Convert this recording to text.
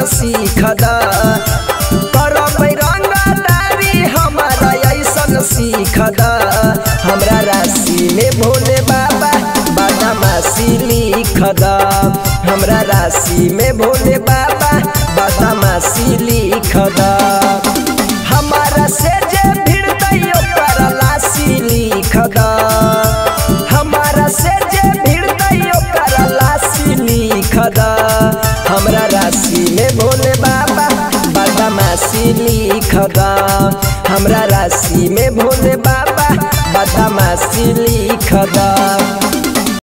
जीवन सीखदा करबै रंगदारी हमारा ऐसन सीखदा। हमरा राशि में भोले बाबा बदमाशी लिखदा, हमरा राशि में भोले बाबा बदमाशी लिखदा। हमारा से जे भिड़तै ओकरा लाशी लिखदा, हमारा से जे भिड़तै ओकरा लाशी लिखदा। हमरा राशि में भोले बाबा बदमाशी लिखदा, हमरा राशि में भोले बाबा बदमाशी लिखदा।